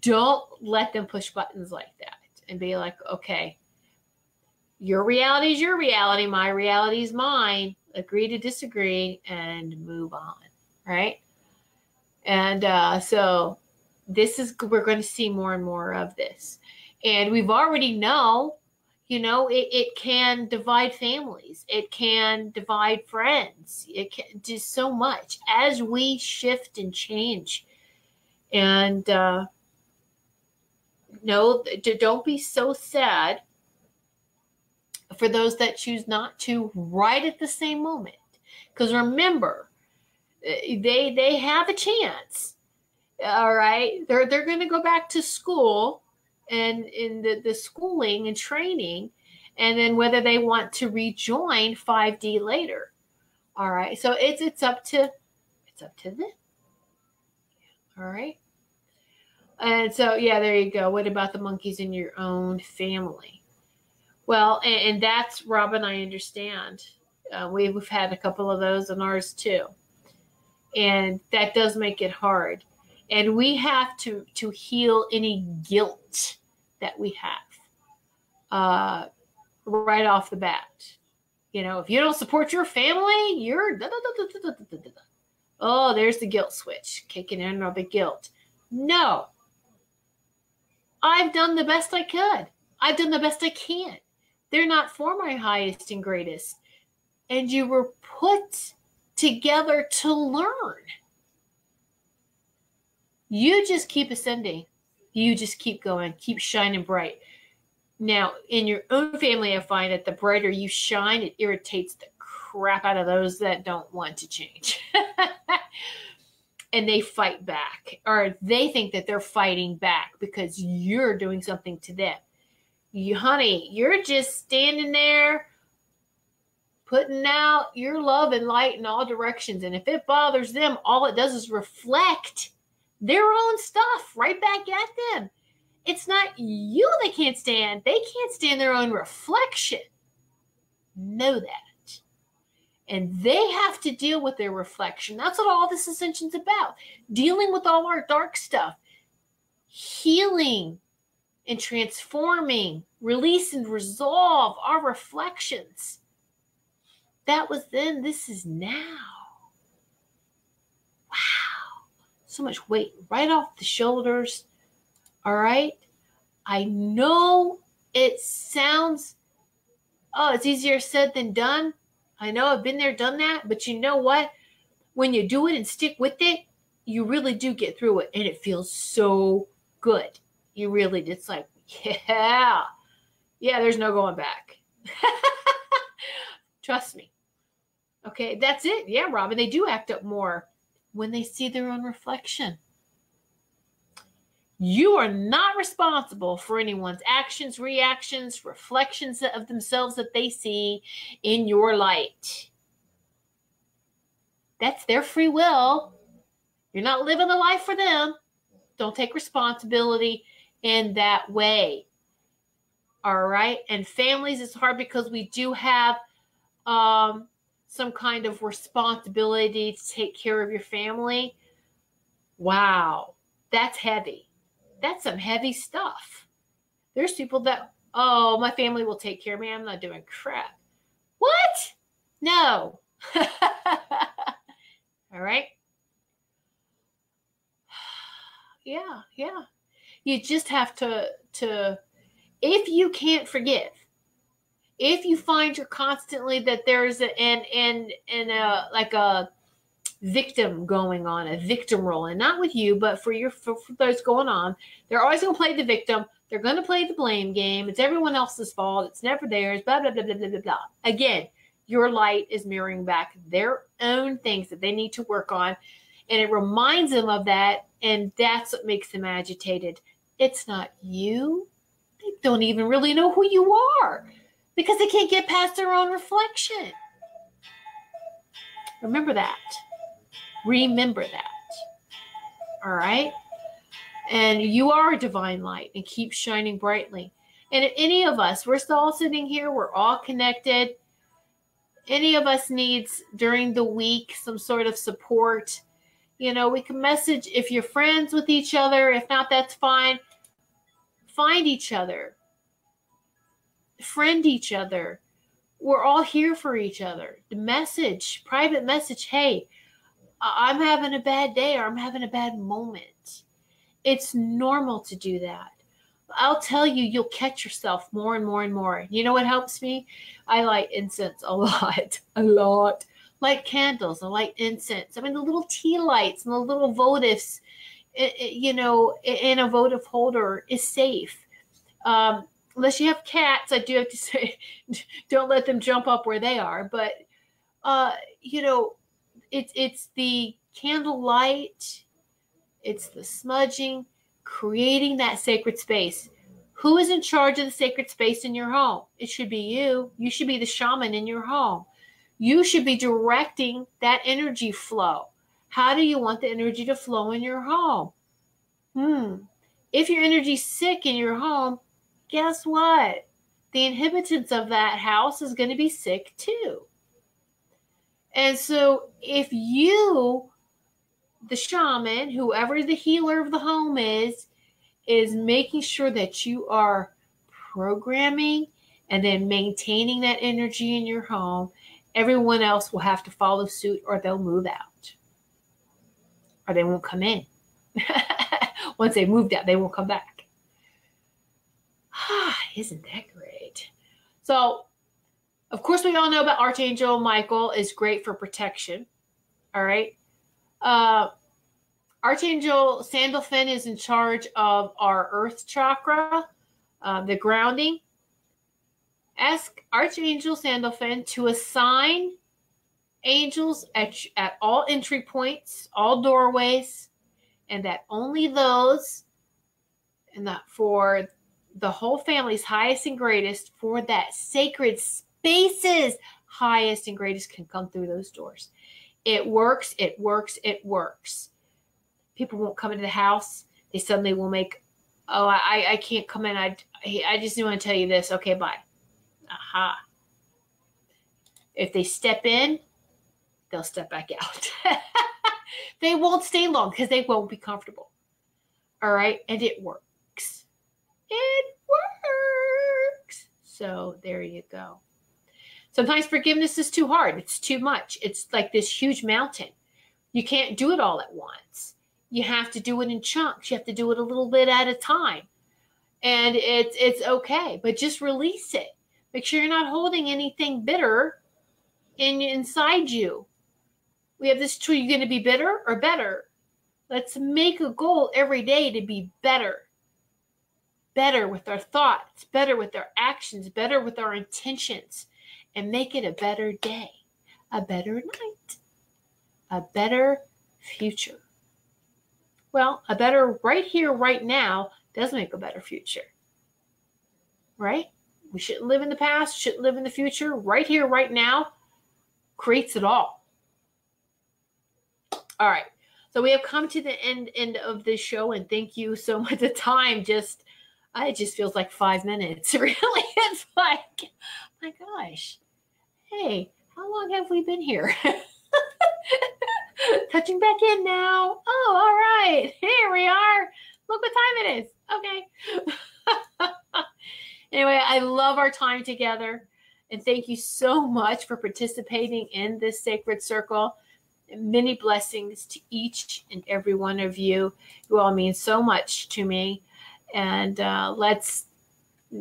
Don't let them push buttons like that and be like, okay, your reality is your reality. My reality is mine. Agree to disagree and move on, right? And uh, so this is, we're going to see more and more of this. And we've already know, you know, it, it can divide families. It can divide friends. It can do so much as we shift and change. And uh, no, don't be so sad for those that choose not to right at the same moment. Because remember, they they have a chance. All right, they're they're going to go back to school. And in the, the schooling and training, and then whether they want to rejoin five D later. All right. So it's, it's up to, it's up to them. All right. And so, yeah, there you go. What about the monkeys in your own family? Well, and, and that's, Robin, I understand. Uh, we, we've had a couple of those in ours too. And that does make it hard. And we have to, to heal any guilt that we have uh, right off the bat. You know, if you don't support your family, you're da, da, da, da, da, da, da, da. Oh, there's the guilt switch kicking in on the guilt. No, I've done the best I could. I've done the best I can. They're not for my highest and greatest. And you were put together to learn. You just keep ascending. You just keep going. Keep shining bright. Now, in your own family, I find that the brighter you shine, it irritates the crap out of those that don't want to change. And they fight back. Or they think that they're fighting back because you're doing something to them. You, honey, you're just standing there putting out your love and light in all directions. And if it bothers them, all it does is reflect their own stuff right back at them. It's not you they can't stand. They can't stand their own reflection. Know that. And they have to deal with their reflection. That's what all this ascension's about. Dealing with all our dark stuff. Healing and transforming. Release and resolve our reflections. That was then. This is now. Wow. So much weight right off the shoulders. All right. I know it sounds, oh, it's easier said than done. I know I've been there, done that. But you know what? When you do it and stick with it, you really do get through it. And it feels so good. You really, it's like, yeah. Yeah, there's no going back. Trust me. Okay, that's it. Yeah, Robin, they do act up more when they see their own reflection. You are not responsible for anyone's actions, reactions, reflections of themselves that they see in your light. That's their free will. You're not living the life for them. Don't take responsibility in that way. All right? And families, it's hard because we do have um, some kind of responsibility to take care of your family. Wow. That's heavy. That's some heavy stuff. There's people that, oh, my family will take care of me. I'm not doing crap. What? No. All right. Yeah, yeah. You just have to, to, if you can't forgive, if you find you're constantly that there's an, an, an, a, like a, victim going on, a victim role, and not with you, but for your for, for those going on, they're always going to play the victim. They're going to play the blame game. It's everyone else's fault. It's never theirs. Blah blah blah blah blah blah blah. Again, your light is mirroring back their own things that they need to work on, and it reminds them of that, and that's what makes them agitated. It's not you. They don't even really know who you are because they can't get past their own reflection. Remember that. Remember that, all right? And you are a divine light and keep shining brightly. And if any of us, we're still all sitting here, we're all connected. Any of us needs during the week some sort of support. You know, we can message if you're friends with each other. If not, that's fine. Find each other. Friend each other. We're all here for each other. The message, private message, hey, I'm having a bad day or I'm having a bad moment. It's normal to do that. I'll tell you, you'll catch yourself more and more and more. You know what helps me? I light incense a lot, a lot. Light candles, I light incense. I mean, the little tea lights and the little votives, it, it, you know, in a votive holder is safe. Um, unless you have cats, I do have to say, don't let them jump up where they are. But, uh, you know, It's it's the candlelight, it's the smudging, creating that sacred space. Who is in charge of the sacred space in your home? It should be you. You should be the shaman in your home. You should be directing that energy flow. How do you want the energy to flow in your home? Hmm. If your energy's sick in your home, guess what? The inhabitants of that house is going to be sick too. And so if you, the shaman, whoever the healer of the home is, is making sure that you are programming and then maintaining that energy in your home, everyone else will have to follow suit or they'll move out. Or they won't come in. Once they've moved out, they won't come back. Isn't that great? So... Of course, we all know about Archangel Michael is great for protection, all right? Uh, Archangel Sandalphon is in charge of our earth chakra, uh, the grounding. Ask Archangel Sandalphon to assign angels at, at all entry points, all doorways, and that only those, and that for the whole family's highest and greatest, for that sacred space, Bases, highest and greatest can come through those doors. It works, it works, it works. people won't come into the house. They suddenly will make, oh, I, I can't come in. I, I just didn't want to tell you this. Okay, bye. Aha. If they step in, they'll step back out. They won't stay long because they won't be comfortable. All right. And it works. It works. So there you go. Sometimes forgiveness is too hard. It's too much. It's like this huge mountain. You can't do it all at once. You have to do it in chunks. You have to do it a little bit at a time. And it's, it's okay. But just release it. Make sure you're not holding anything bitter in inside you. We have this tool. You're going to be bitter or better. Let's make a goal every day to be better. Better with our thoughts. Better with our actions. Better with our intentions. And make it a better day. A better night. A better future. Well, a better right here, right now does make a better future. Right? We shouldn't live in the past, shouldn't live in the future. Right here, right now creates it all. All right. So we have come to the end end of this show, and thank you so much. The time just, it just feels like five minutes. Really, it's like, my gosh, hey, how long have we been here? Touching back in now. Oh, all right. Here we are. Look what time it is. Okay. Anyway, I love our time together. And thank you so much for participating in this sacred circle. Many blessings to each and every one of you. You all mean so much to me. And uh, let's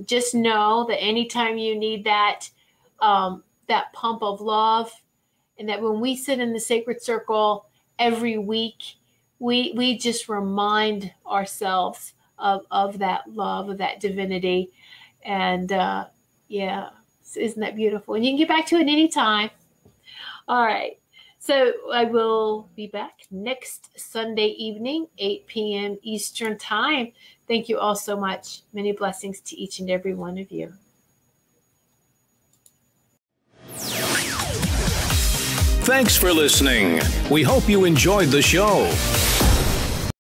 just know that anytime you need that, um, that pump of love, and that when we sit in the sacred circle every week, we we just remind ourselves of, of that love, of that divinity. And uh, yeah, isn't that beautiful? And you can get back to it anytime. All right. So I will be back next Sunday evening, eight p m Eastern time. Thank you all so much. Many blessings to each and every one of you. Thanks for listening. We hope you enjoyed the show.